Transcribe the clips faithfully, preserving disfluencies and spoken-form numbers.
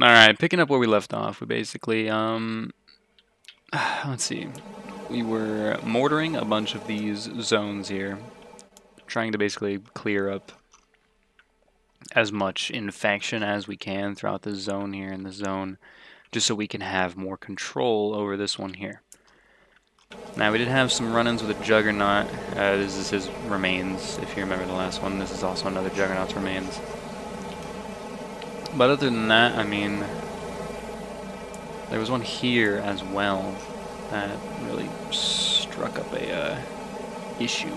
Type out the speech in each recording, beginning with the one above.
Alright, picking up where we left off, we basically, um, let's see, we were mortaring a bunch of these zones here, trying to basically clear up as much infection as we can throughout the zone here in the zone, just so we can have more control over this one here. Now, we did have some run-ins with a Juggernaut. Uh, this is his remains, if you remember the last one. This is also another Juggernaut's remains. But other than that, I mean, there was one here as well that really struck up a uh, issue.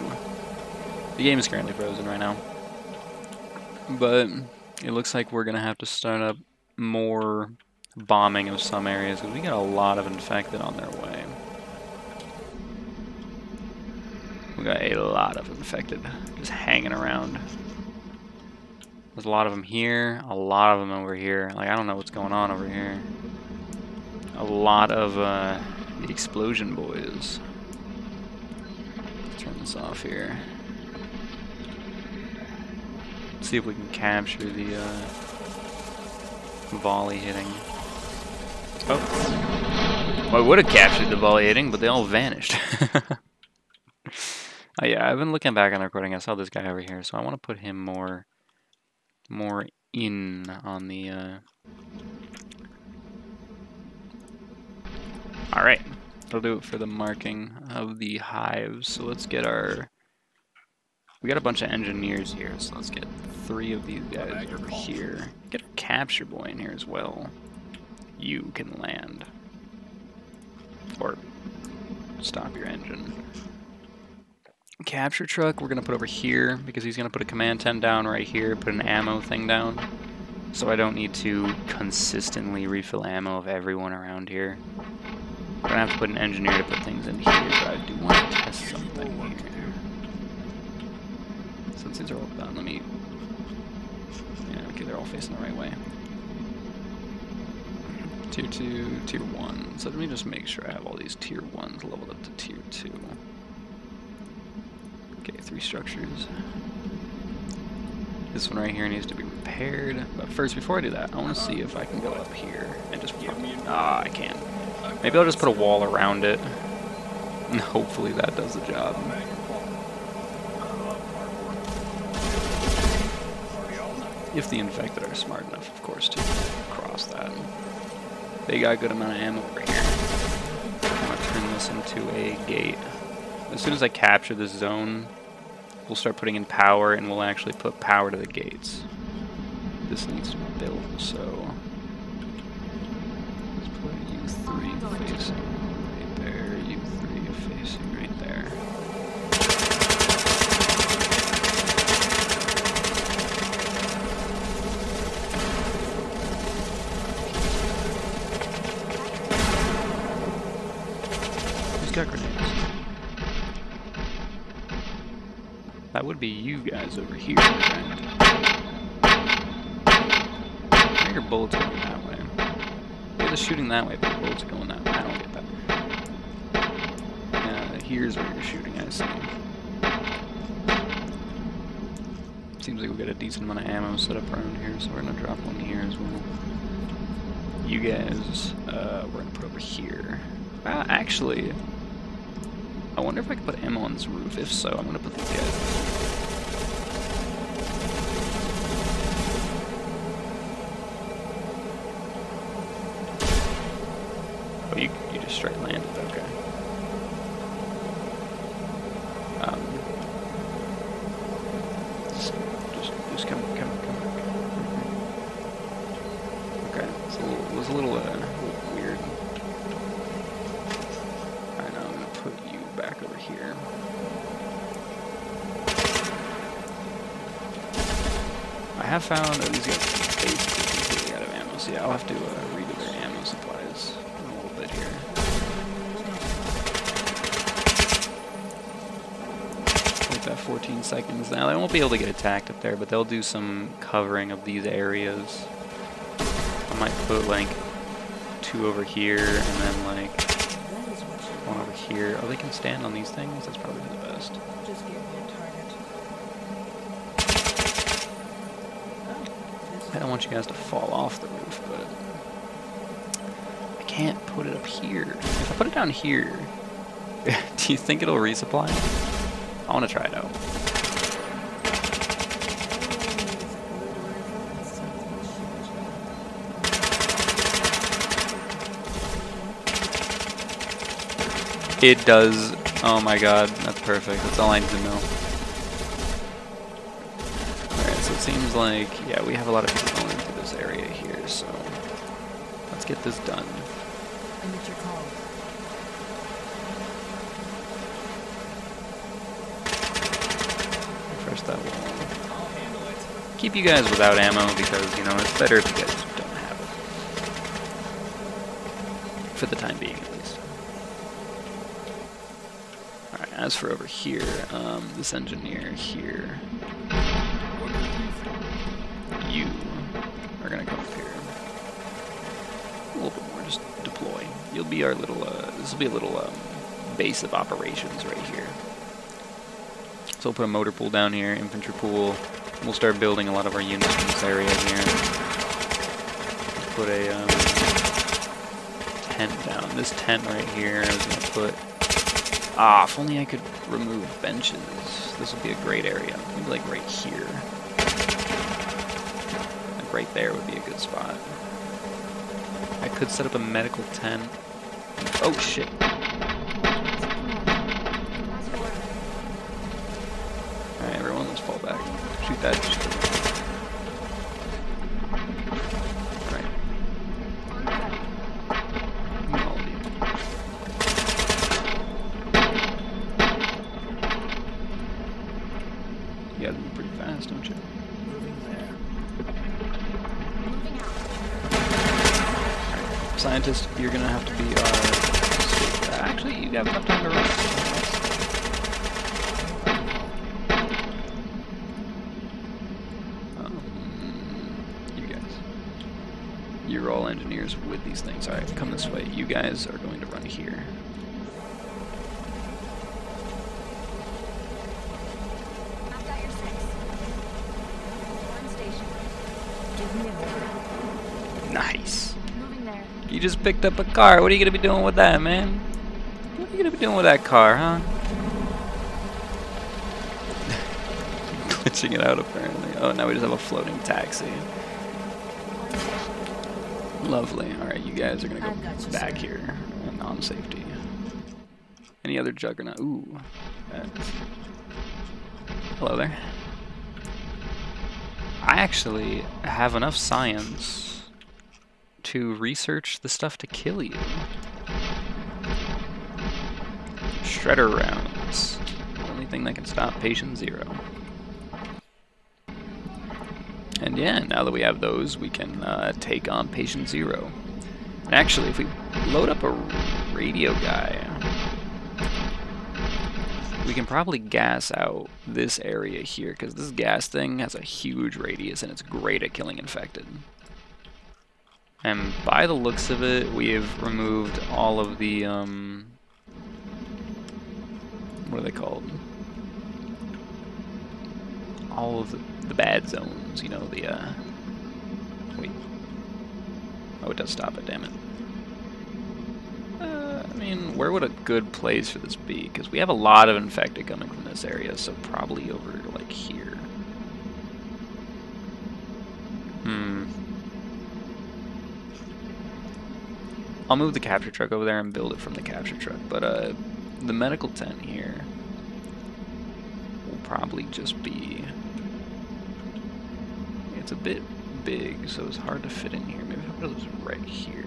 The game is currently frozen right now. But it looks like we're going to have to start up more bombing of some areas, because we got a lot of infected on their way. We got a lot of infected just hanging around. There's a lot of them here, a lot of them over here. Like, I don't know what's going on over here. A lot of uh, the explosion boys. Let's turn this off here. Let's see if we can capture the uh, volley hitting. Oh, well, I would have captured the volley hitting, but they all vanished. Oh yeah, I've been looking back on the recording. I saw this guy over here, so I want to put him more, more in on the. Uh... All right, that'll do it for the marking of the hives. So let's get our. We got a bunch of engineers here, so let's get three of these guys over here. Get a capture boy in here as well. You can land, or stop your engine. Capture truck we're gonna put over here, because he's gonna put a command tent down right here, put an ammo thing down, so I don't need to consistently refill ammo of everyone around here. I don't have to put an engineer to put things in here, but I do want to test something here. Since these are all done, let me... Yeah, okay, they're all facing the right way. Tier two, tier one. So let me just make sure I have all these tier ones leveled up to tier two. Okay, three structures. This one right here needs to be repaired. But first, before I do that, I want to see if I can go up here and just... Ah, I can. Maybe I'll just put a wall around it. And hopefully that does the job. If the infected are smart enough, of course, to cross that. They got a good amount of ammo over here. I'm going to turn this into a gate. As soon as I capture this zone, we'll start putting in power, and we'll actually put power to the gates. This needs to be built, so... Let's put U three facing right there, U three facing right there. Who's got grenades? That would be you guys over here. Right? Your bullets are going that way. They're just shooting that way, but the bullets are going that way. I don't get that. Yeah, here's where you're shooting, I see. Seems like we've got a decent amount of ammo set up around here, so we're going to drop one here as well. You guys, uh, we're going to put over here. Ah, actually... I wonder if I can put ammo on this roof. If so, I'm gonna put these guys. Oh, you you just straight landed. Okay. Um. Just just, just come come come. Okay. It's a little, it was a little uh, weird. I know. I'm gonna put you back over here. I have found that these guys are basically completely out of ammo, so yeah, I'll have to uh, redo their ammo supplies in a little bit here. Like that fourteen seconds now. They won't be able to get attacked up there, but they'll do some covering of these areas. I might put like two over here and then like one over here. Oh, they can stand on these things? That's probably the best. Just give me a target. I don't want you guys to fall off the roof, but can't put it up here. If I put it down here, do you think it'll resupply? I want to try it out. It does. Oh my god, that's perfect. That's all I need to know. Alright, so it seems like, yeah, we have a lot of people going into this area here, so let's get this done. I'm at your call. Refresh that wall. I'll handle it. Keep you guys without ammo because, you know, it's better if you guys don't have it. For the time being, at least. As for over here, um, this engineer here, you are gonna come up here a little bit more. Just deploy. You'll be our little. Uh, this will be a little um, base of operations right here. So we'll put a motor pool down here, infantry pool. We'll start building a lot of our units in this area here. Put a um, tent down. This tent right here is gonna put. Ah, if only I could remove benches. This would be a great area. Maybe like right here. Like right there would be a good spot. I could set up a medical tent. Oh shit. Alright, everyone, let's fall back. Shoot that. Shoot that. You're gonna have to be our. Actually, you have enough time to rest. Um, you guys, you're all engineers with these things. All right, come this way. You guys are going to run here. You just picked up a car. What are you gonna be doing with that, man? What are you gonna be doing with that car, huh? Glitching it out, apparently. Oh, now we just have a floating taxi. Lovely. Alright, you guys are gonna go back here on non-safety. Any other juggernaut? Ooh. That's... Hello there. I actually have enough science to research the stuff to kill you. Shredder rounds. Only thing that can stop Patient Zero. And yeah, now that we have those, we can uh, take on Patient Zero. And actually, if we load up a radio guy, we can probably gas out this area here, because this gas thing has a huge radius and it's great at killing infected. And by the looks of it, we have removed all of the, um, what are they called? All of the, the bad zones, you know, the, uh, wait. Oh, it does stop it, damn it. Uh, I mean, where would a good place for this be? Because we have a lot of infected coming from this area, so probably over, like, here. Hmm. I'll move the capture truck over there and build it from the capture truck, but uh, the medical tent here will probably just be, it's a bit big, so it's hard to fit in here. Maybe I'll put it right here.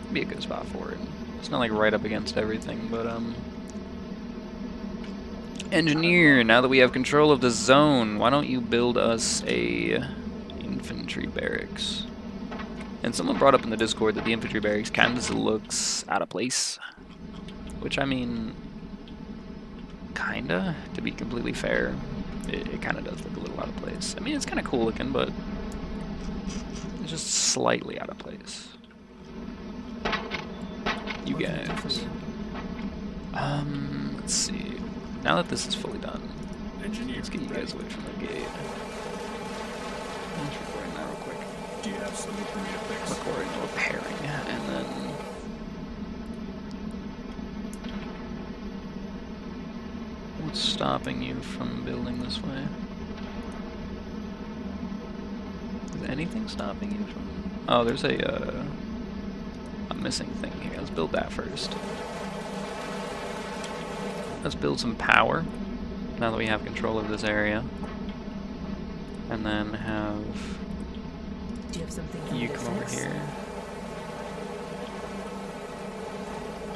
It'd be a good spot for it. It's not like right up against everything, but um, engineer, now that we have control of the zone, why don't you build us a infantry barracks? And someone brought up in the Discord that the infantry barracks kind of looks out of place. Which, I mean, kinda, to be completely fair, it, it kind of does look a little out of place. I mean, it's kind of cool looking, but it's just slightly out of place. You guys. Um, let's see. Now that this is fully done, let's get you guys away from the gate. Let's record that real quick. Do you have something for me to fix? Recording, repairing, and then... What's stopping you from building this way? Is anything stopping you from... Oh, there's a, uh... a missing thing here. Let's build that first. Let's build some power, now that we have control of this area. And then have... Do you have something you come over here.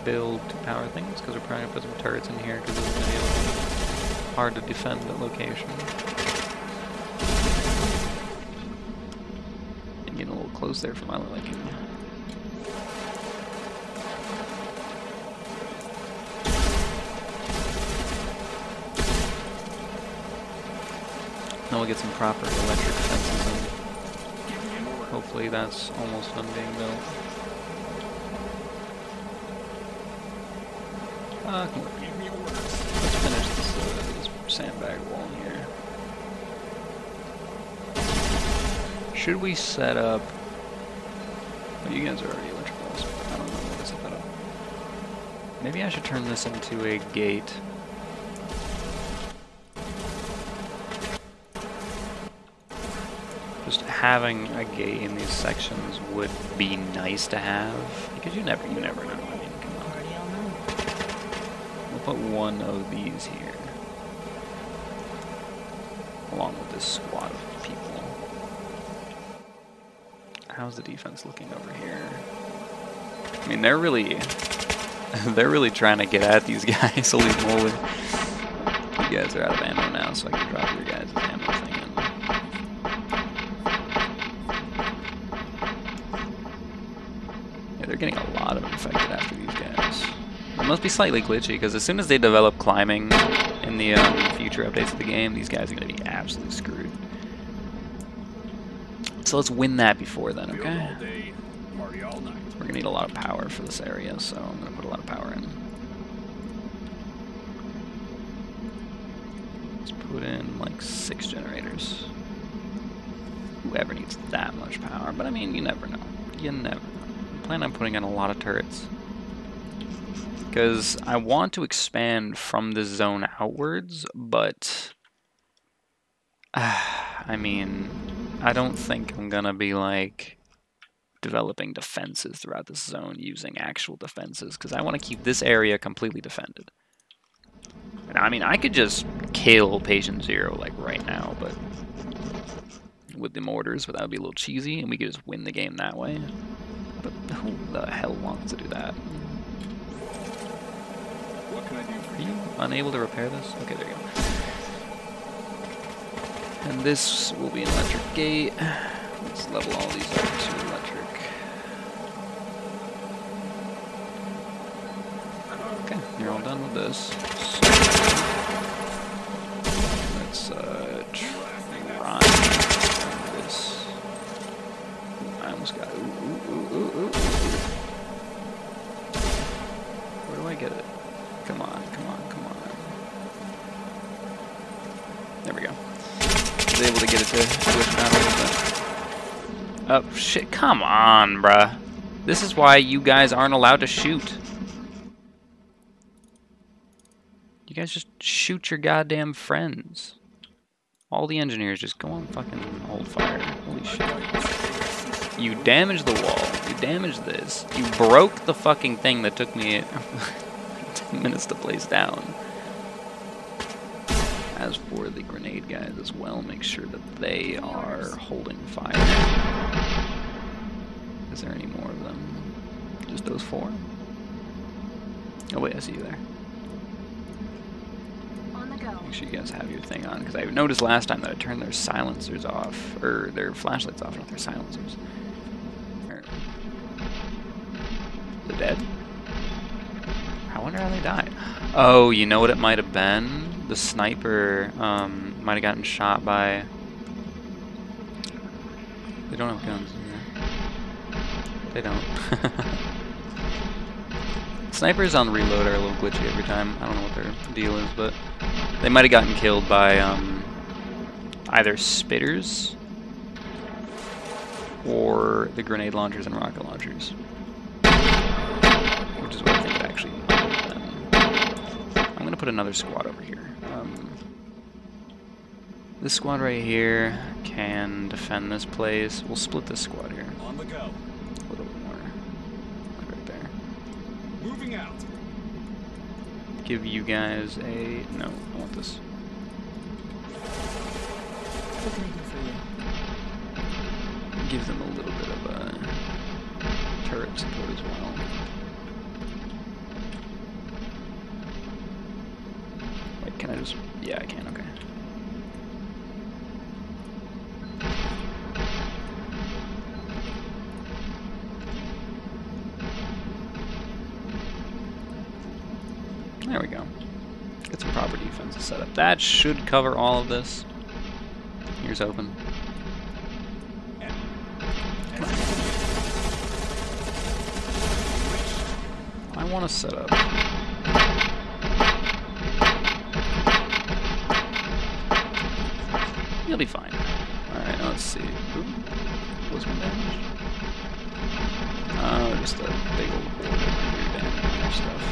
Build to power things, because we're probably going to put some turrets in here, because it's going to be hard to defend that location. And getting a little close there for my liking. Now we'll get some proper electric fences in. Hopefully that's almost done being built. Uh, come on. Let's finish this, uh, this sandbag wall in here. Should we set up... Well, you guys are already electrical, so I don't know how to set that up. Maybe I should turn this into a gate. Having a gate in these sections would be nice to have, because you never, you never know. I mean, come on. We'll put one of these here, along with this squad of people. How's the defense looking over here? I mean, they're really, they're really trying to get at these guys. Holy moly! You guys are out of ammo now, so I can drop your guys' ammo thing. They're getting a lot of infected after these guys. It must be slightly glitchy, because as soon as they develop climbing in the um, future updates of the game, these guys are going to be absolutely screwed. So let's win that before then, okay? We're going to need a lot of power for this area, so I'm going to put a lot of power in. Let's put in, like, six generators. Whoever needs that much power, but I mean, you never know. You never know. Plan on putting in a lot of turrets, because I want to expand from this zone outwards, but uh, I mean, I don't think I'm gonna be like developing defenses throughout this zone using actual defenses, because I want to keep this area completely defended. And I mean, I could just kill Patient Zero like right now, but with the mortars, but that would be a little cheesy, and we could just win the game that way. But who the hell wants to do that? What can I do for you? Are you unable to repair this? Okay, there you go. And this will be an electric gate. Let's level all these up to electric. Okay, you're all done with this. So let's uh, try this. I almost got it. Ooh, ooh, ooh. Where do I get it? Come on, come on, come on. There we go. I was able to get it to switch out a little bit. Oh, shit, come on, bruh. This is why you guys aren't allowed to shoot. You guys just shoot your goddamn friends. All the engineers just go on fucking hold fire. Holy shit. You damaged the wall, you damaged this, you broke the fucking thing that took me ten minutes to place down. As for the grenade guys as well, make sure that they are holding fire. Is there any more of them? Just those four? Oh wait, I see you there. Make sure you guys have your thing on, because I noticed last time that I turned their silencers off, or their flashlights off, not their silencers. They're dead? I wonder how they died. Oh, you know what it might have been? The sniper um, might have gotten shot by... They don't have guns in there. They don't. Snipers on reload are a little glitchy every time. I don't know what their deal is, but they might have gotten killed by um, either spitters or the grenade launchers and rocket launchers, which is what I think would actually help them. I'm going to put another squad over here. Um, this squad right here can defend this place. We'll split this squad here. On the go. A little bit more. Right there. Moving out. Give you guys a... no, I want this. What can I do for you? Give them a little bit of a turret support as well. Like, can I just... yeah, I can, okay. There we go. Get some proper defensive setup. That should cover all of this. Here's open. I want to set up. You'll be fine. Alright, let's see. Ooh, was one damage? Oh, just a big old board of weird damage and stuff.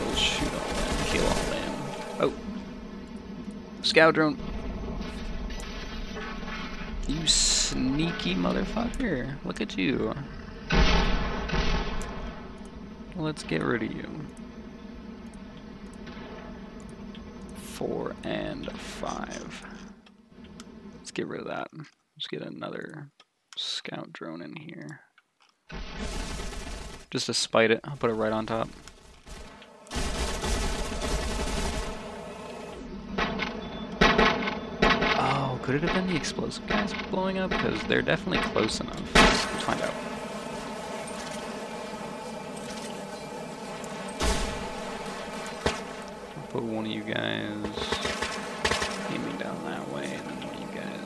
We'll shoot all them, kill all them. Oh! Scout drone! You sneaky motherfucker! Look at you! Let's get rid of you. Four and five. Let's get rid of that. Let's get another scout drone in here. Just to spite it, I'll put it right on top. Oh, could it have been the explosive guys blowing up? Because they're definitely close enough. Let's find out. I'll put one of you guys aiming down that way, and then one of you guys.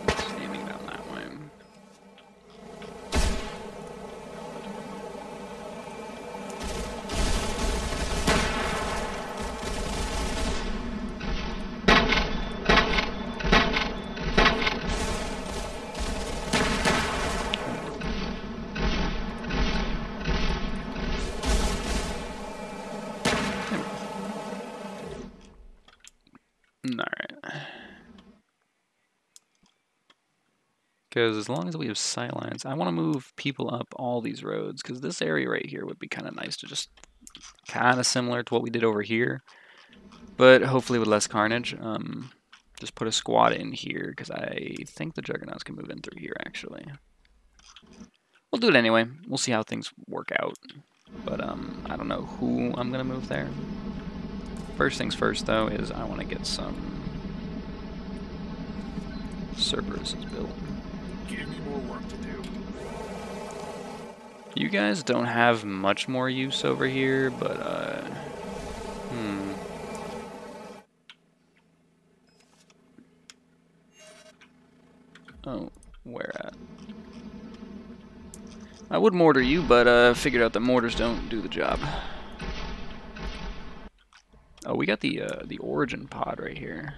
Because as long as we have sight lines, I want to move people up all these roads, because this area right here would be kind of nice to just, kind of similar to what we did over here, but hopefully with less carnage. Um, just put a squad in here, because I think the Juggernauts can move in through here, actually. We'll do it anyway. We'll see how things work out. But um, I don't know who I'm going to move there. First things first, though, is I want to get some Cerberus built. Give me more work to do. You guys don't have much more use over here, but uh hmm. Oh, where at? I would mortar you, but uh figured out that mortars don't do the job. Oh, we got the uh the origin pod right here.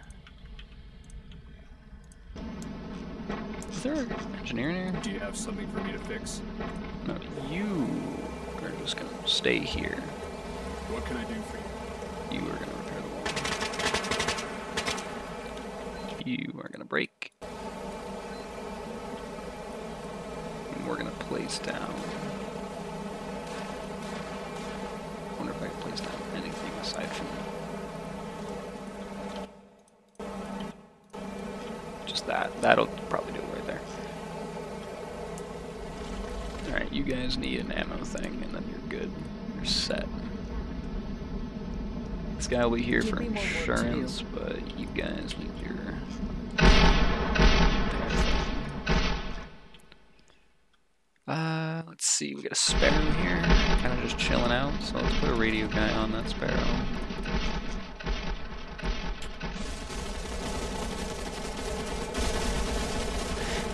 Is there an engineer in here? Do you have something for me to fix? No, you are just going to stay here. What can I do for you? You are going to repair the wall. You are going to break. And we're going to place down. I wonder if I can place down anything aside from that. Just that. That'll probably do it. Alright, you guys need an ammo thing, and then you're good. You're set. This guy will be here for insurance, but you guys need your... Uh, let's see, we got a Sparrow here. Kind of just chilling out, so let's put a radio guy on that Sparrow.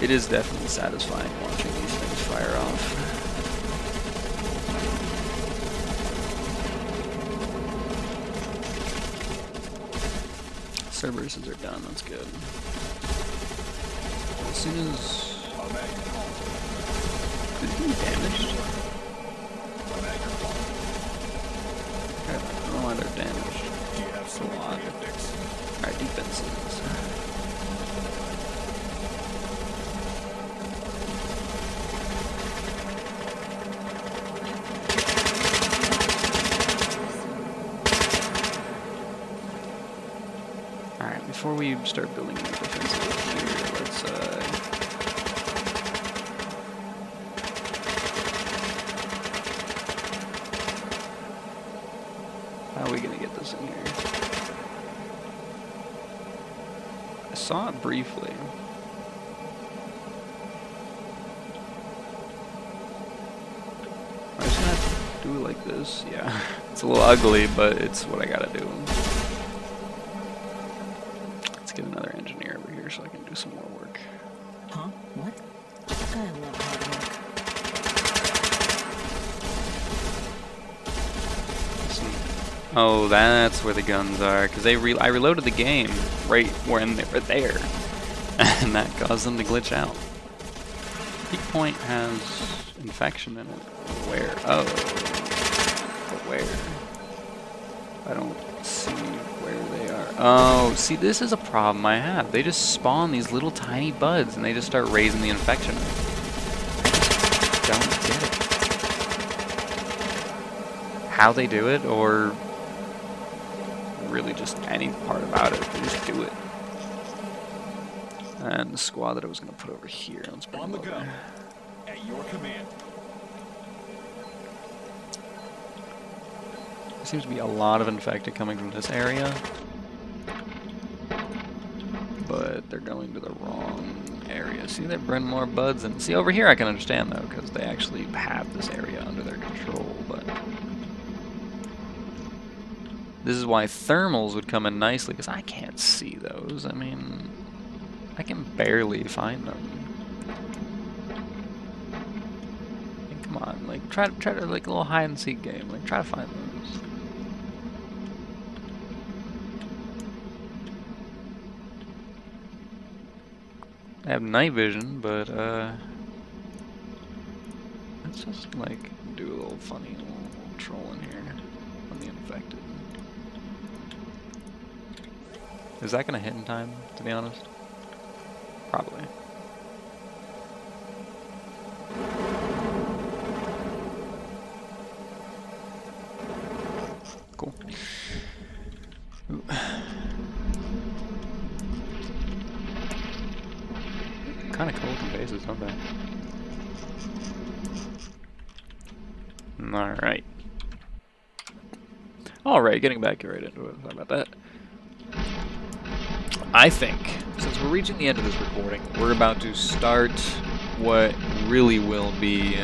It is definitely satisfying watching these things fire off. Cerberuses are done, that's good. As soon as... Did he get damaged? Okay, I don't know why they're damaged. It's a lot. Alright, defenses. Before we start building more defenses here, let's uh... how are we gonna get this in here? I saw it briefly. I'm just gonna have to do it like this, yeah. It's a little ugly, but it's what I gotta do. Get another engineer over here so I can do some more work. Huh? What? I love hard work. Oh, that's where the guns are. Cause they re I reloaded the game right when they were there, and that caused them to glitch out. Peak Point has infection in it. Where? Oh, but where? I don't see. Oh, see, this is a problem I have. They just spawn these little tiny buds and they just start raising the infection. I just don't get it. How they do it, or really just any part about it, they just do it. And the squad that I was going to put over here. Let's bring on the go. At your command. There seems to be a lot of infected coming from this area. But they're going to the wrong area. See, they're bringing more buds in. See, over here I can understand, though, because they actually have this area under their control, but... This is why thermals would come in nicely, because I can't see those. I mean, I can barely find them. I mean, come on, like, try to, try to, like, a little hide-and-seek game. Like, try to find those. I have night vision, but uh, let's just like do a little funny little trolling here on the infected. Is that gonna hit in time? To be honest, probably. Cool. Ooh. Kind of cool looking bases, aren't they? Alright. Alright, getting back right into it. Sorry about that. I think, since we're reaching the end of this recording, we're about to start what really will be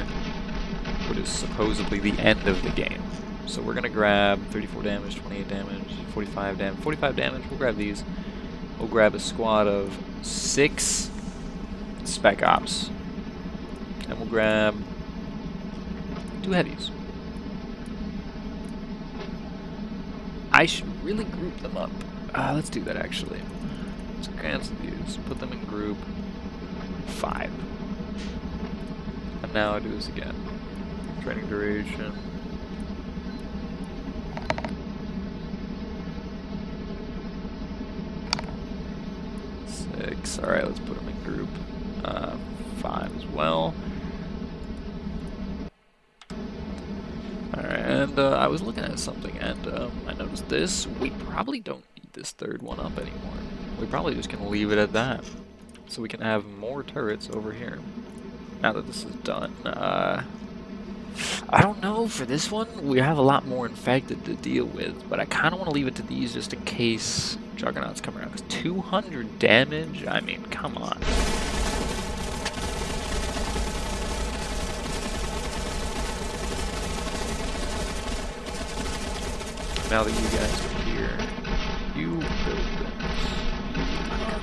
what is supposedly the end of the game. So we're going to grab thirty-four damage, twenty-eight damage, forty-five damage, forty-five damage. We'll grab these. We'll grab a squad of six... Spec Ops, and we'll grab two heavies. I should really group them up. Uh, let's do that actually. Let's cancel these, put them in group five. And now I'll do this again. Training duration. Six. Alright, let's put them in group. Uh, five as well. Alright, and uh, I was looking at something, and um, I noticed this. We probably don't need this third one up anymore. We probably just can leave it at that. So we can have more turrets over here. Now that this is done, uh, I don't know for this one. We have a lot more infected to deal with, but I kind of want to leave it to these just in case Juggernauts come around. Because two hundred damage? I mean, come on. Now that you guys are here, you build this. Gonna need to do one of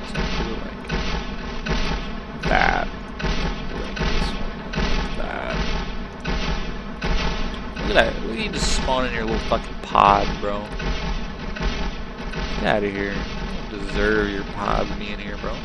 those. You need to spawn in your little fucking pod, bro. Get out of here. You don't deserve your pod being here, bro.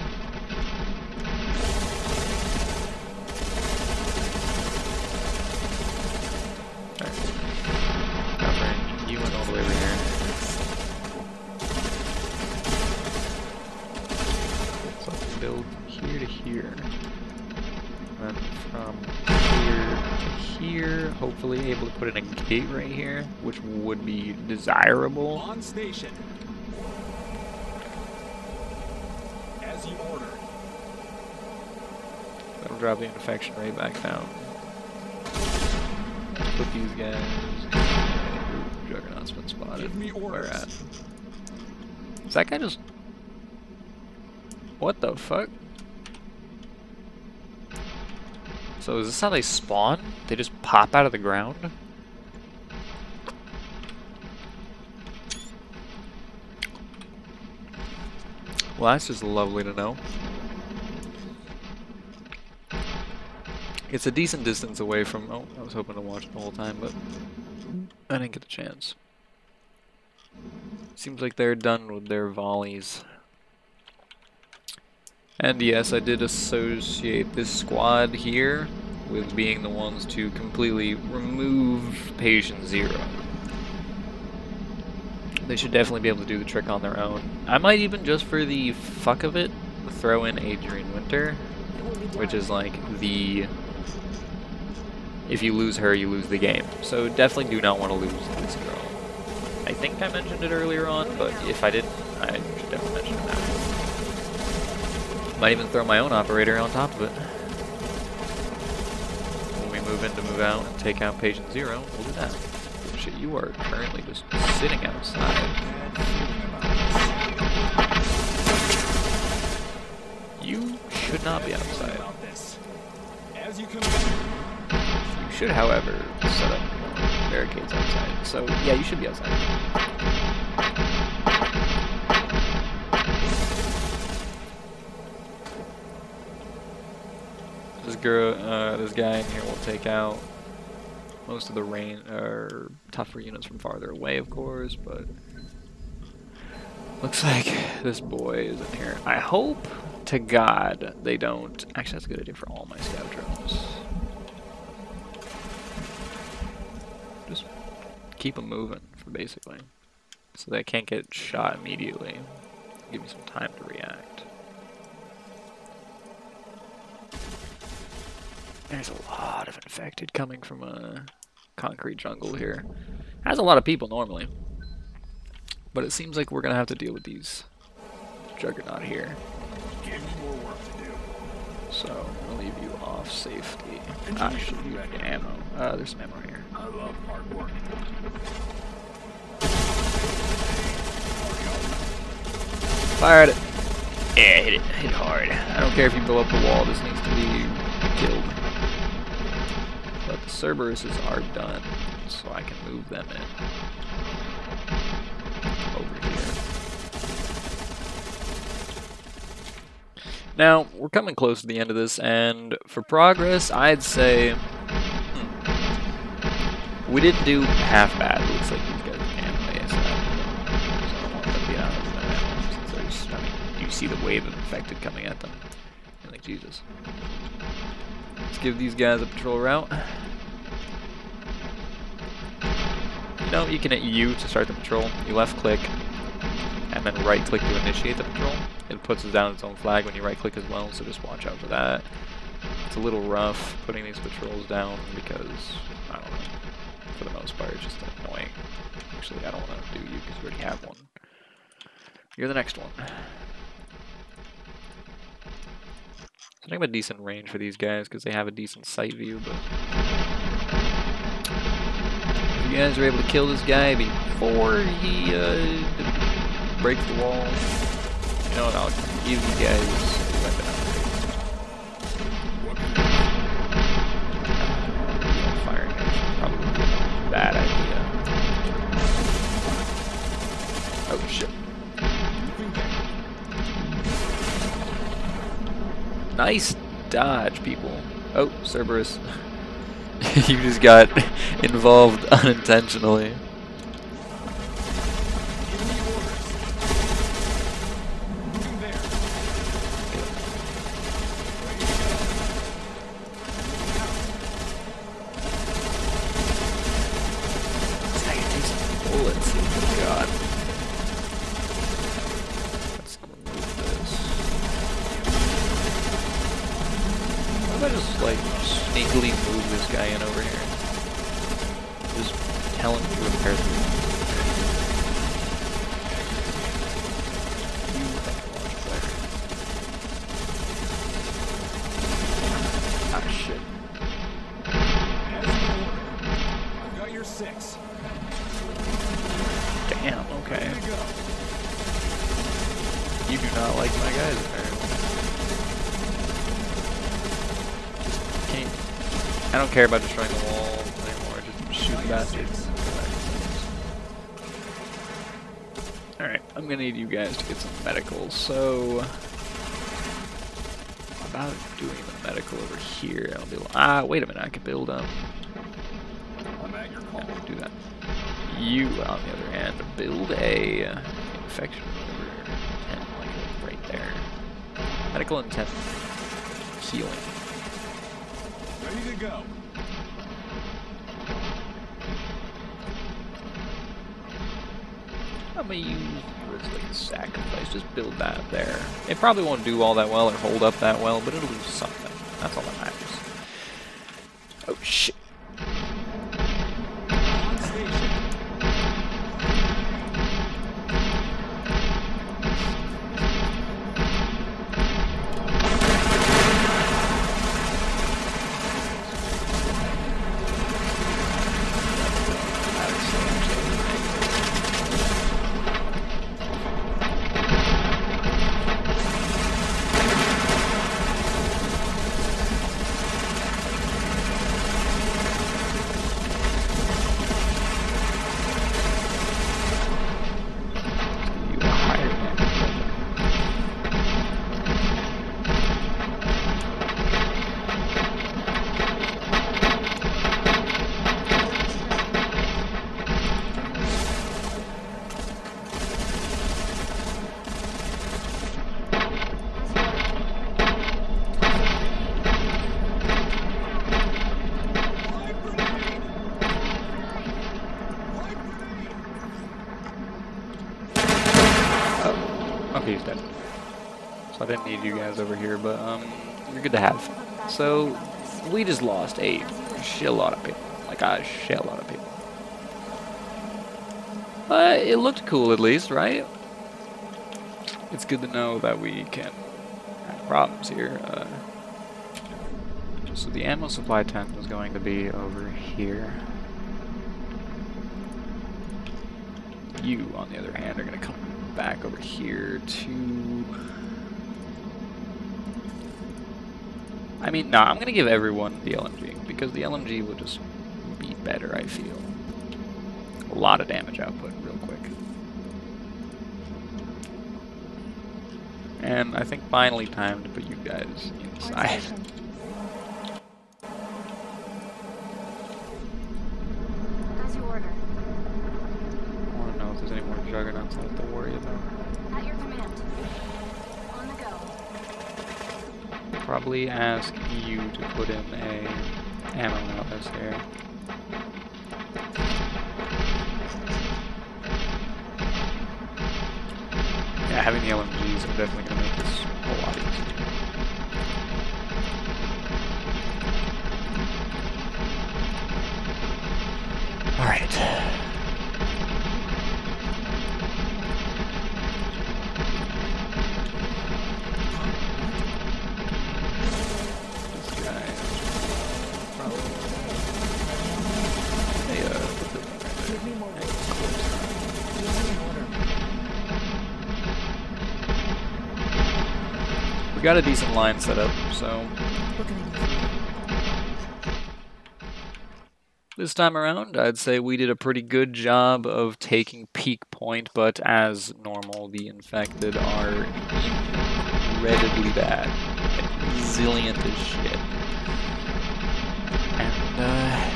Hopefully able to put in a gate right here, which would be desirable. On station. As you order. That'll drop the infection rate back down. Let's put these guys in Juggernaut's been spotted. Where at? Is that guy just... What the fuck? So is this how they spawn? They just pop out of the ground? Well, that's just lovely to know. It's a decent distance away from... Oh, I was hoping to watch it the whole time, but I didn't get the chance. Seems like they're done with their volleys. And yes, I did associate this squad here with being the ones to completely remove Patient Zero. They should definitely be able to do the trick on their own. I might even, just for the fuck of it, throw in Adrian Winter, which is like the... If you lose her, you lose the game. So definitely do not want to lose this girl. I think I mentioned it earlier on, but if I didn't, I should definitely mention it now. Might even throw my own operator on top of it. When we move in to move out and take out Patient Zero, we'll do that. Shit, you are currently just sitting outside. You should not be outside. You should, however, set up barricades outside. So, yeah, you should be outside. This girl, uh, this guy in here will take out most of the rain or tougher units from farther away, of course. But looks like this boy is in here. I hope to God they don't. Actually, that's a good idea for all my scout drones. Just keep them moving, for basically, so they can't get shot immediately. Give me some time to react. There's a lot of infected coming from a concrete jungle here. Has a lot of people normally. But it seems like we're going to have to deal with these Juggernaut here. Give me more work to do. So, I'll leave you off safely. Actually, you have ammo. Uh, there's some ammo here. I love hard work. Fire at it. Yeah, hit it. Hit hard. I don't care if you blow up the wall. This needs to be killed. But the Cerberuses are done, so I can move them in over here. Now, we're coming close to the end of this, and for progress, I'd say hmm, we didn't do half bad. It looks like these guys can't play us out, so I don't want them to be out of that, since they're just, I mean, you see the wave of infected coming at them. You're like, Jesus. Let's give these guys a patrol route. You know, you can hit U to start the patrol. You left click, and then right click to initiate the patrol. It puts down its own flag when you right click as well, so just watch out for that. It's a little rough putting these patrols down because, I don't know, for the most part, it's just annoying. Actually, I don't want to do U because we already have one. You're the next one. So I think I have a decent range for these guys because they have a decent sight view, but if you guys are able to kill this guy before he uh, breaks the wall, you know what, I'll give you guys a weapon upgrade. Firing is probably a bad idea. Oh shit. Nice dodge, people. Oh, Cerberus. You just got involved unintentionally. I don't care about destroying the wall anymore, just shoot bastards. Alright, I'm gonna need you guys to get some medicals, so about doing the medical over here, I'll be like, ah, wait a minute, I could build um I'm at your call. Do that. You, on the other hand, build a uh, infection over ten, like right there. Medical and ten healing. Ready to go. I'm gonna use Grizzly's Sacrifice, just build that there. It probably won't do all that well or hold up that well, but it'll do something. That's all that matters. Oh shit. You guys over here, but um, you're good to have. So we just lost a shit lot of people, like a shit lot of people. But it looked cool, at least, right? It's good to know that we can have problems here. Uh, so the ammo supply tent was going to be over here. You, on the other hand, are going to come back over here to. I mean, nah, I'm going to give everyone the L M G, because the L M G will just be better, I feel. A lot of damage output real quick. And I think finally time to put you guys inside. As you order. I want to know if there's any more juggernauts I have to worry about. At your command. On the go. Probably ask you to put in a ammo notice here. Yeah, having the L M Gs are definitely going to make this a lot easier. Alright. Got a decent line set up, so this time around I'd say we did a pretty good job of taking peak point, but as normal the infected are incredibly bad, resilient as shit, and uh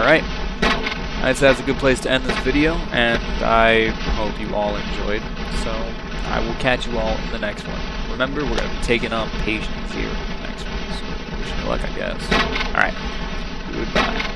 Alright. I'd say that's a good place to end this video, and I hope you all enjoyed. So I will catch you all in the next one. Remember, we're going to be taking on Patient Zero in the next one. So wish me luck, I guess. Alright. Goodbye.